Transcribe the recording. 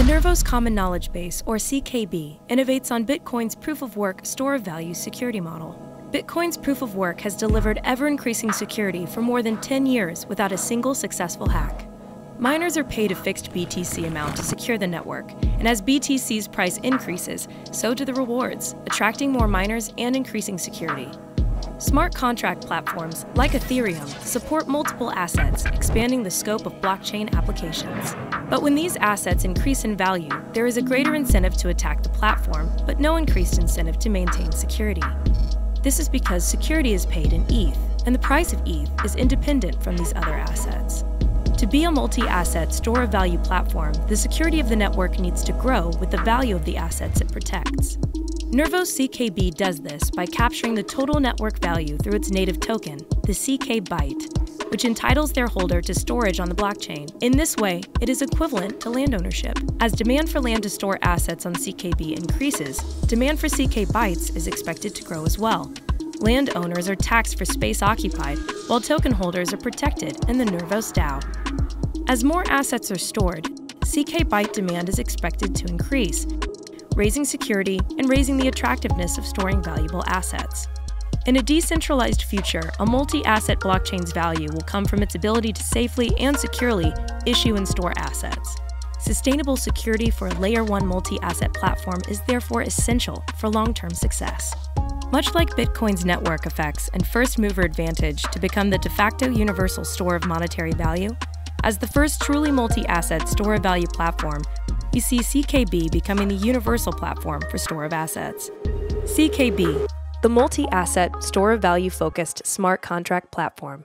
The Nervos Common Knowledge Base, or CKB, innovates on Bitcoin's proof-of-work store-of-value security model. Bitcoin's proof-of-work has delivered ever-increasing security for more than 10 years without a single successful hack. Miners are paid a fixed BTC amount to secure the network, and as BTC's price increases, so do the rewards, attracting more miners and increasing security. Smart contract platforms, like Ethereum, support multiple assets, expanding the scope of blockchain applications. But when these assets increase in value, there is a greater incentive to attack the platform, but no increased incentive to maintain security. This is because security is paid in ETH, and the price of ETH is independent from these other assets. To be a multi-asset store-of-value platform, the security of the network needs to grow with the value of the assets it protects. Nervos CKB does this by capturing the total network value through its native token, the CK byte, which entitles their holder to storage on the blockchain. In this way, it is equivalent to land ownership. As demand for land to store assets on CKB increases, demand for CK bytes is expected to grow as well. Land owners are taxed for space occupied, while token holders are protected in the Nervos DAO. As more assets are stored, CK byte demand is expected to increase, raising security and raising the attractiveness of storing valuable assets. In a decentralized future, a multi-asset blockchain's value will come from its ability to safely and securely issue and store assets. Sustainable security for a Layer 1 multi-asset platform is therefore essential for long-term success. Much like Bitcoin's network effects and first-mover advantage to become the de facto universal store of monetary value, as the first truly multi-asset store-of-value platform, we see CKB becoming the universal platform for store of assets. CKB, the multi-asset, store-of-value-focused smart contract platform.